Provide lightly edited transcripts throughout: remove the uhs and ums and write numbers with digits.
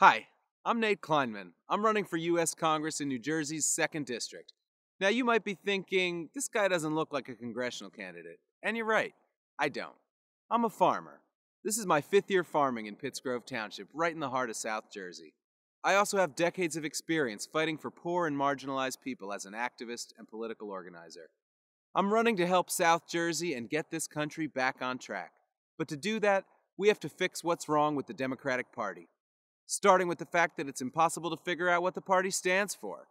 Hi, I'm Nate Kleinman. I'm running for U.S. Congress in New Jersey's 2nd District. Now you might be thinking, this guy doesn't look like a congressional candidate. And you're right, I don't. I'm a farmer. This is my 5th year farming in Pittsgrove Township, right in the heart of South Jersey. I also have decades of experience fighting for poor and marginalized people as an activist and political organizer. I'm running to help South Jersey and get this country back on track. But to do that, we have to fix what's wrong with the Democratic Party. Starting with the fact that it's impossible to figure out what the party stands for.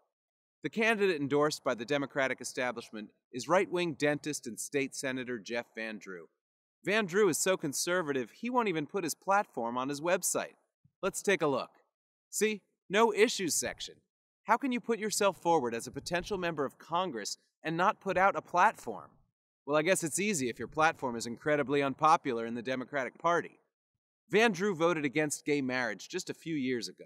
The candidate endorsed by the Democratic establishment is right-wing dentist and state senator Jeff Van Drew. Van Drew is so conservative, he won't even put his platform on his website. Let's take a look. See? No issues section. How can you put yourself forward as a potential member of Congress and not put out a platform? Well, I guess it's easy if your platform is incredibly unpopular in the Democratic Party. Van Drew voted against gay marriage just a few years ago.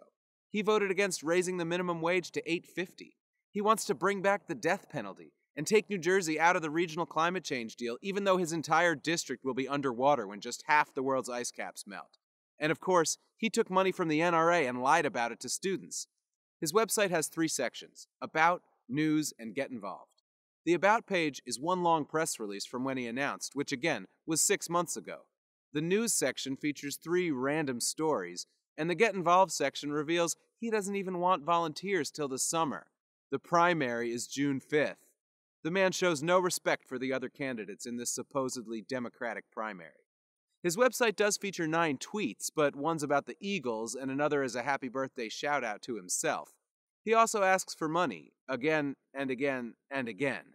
He voted against raising the minimum wage to $8.50. He wants to bring back the death penalty and take New Jersey out of the regional climate change deal, even though his entire district will be underwater when just half the world's ice caps melt. And of course, he took money from the NRA and lied about it to students. His website has 3 sections: About, News, and Get Involved. The About page is one long press release from when he announced, which again was 6 months ago. The News section features 3 random stories, and the Get Involved section reveals he doesn't even want volunteers till the summer. The primary is June 5th. The man shows no respect for the other candidates in this supposedly Democratic primary. His website does feature 9 tweets, but one's about the Eagles and another is a happy birthday shout-out to himself. He also asks for money, again and again and again.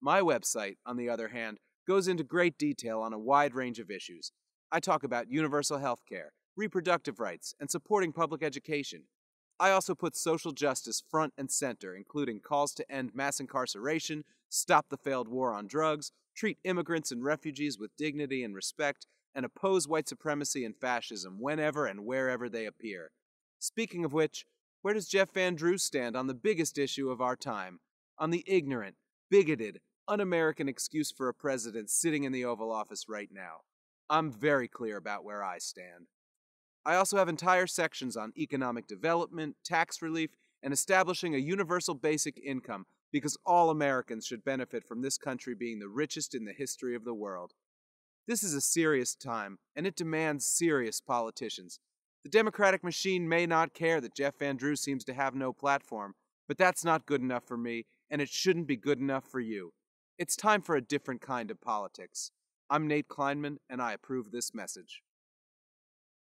My website, on the other hand, goes into great detail on a wide range of issues. I talk about universal health care, reproductive rights, and supporting public education. I also put social justice front and center, including calls to end mass incarceration, stop the failed war on drugs, treat immigrants and refugees with dignity and respect, and oppose white supremacy and fascism whenever and wherever they appear. Speaking of which, where does Jeff Van Drew stand on the biggest issue of our time? On the ignorant, bigoted, un-American excuse for a president sitting in the Oval Office right now. I'm very clear about where I stand. I also have entire sections on economic development, tax relief, and establishing a universal basic income, because all Americans should benefit from this country being the richest in the history of the world. This is a serious time, and it demands serious politicians. The Democratic machine may not care that Jeff Van Drew seems to have no platform, but that's not good enough for me, and it shouldn't be good enough for you. It's time for a different kind of politics. I'm Nate Kleinman, and I approve this message.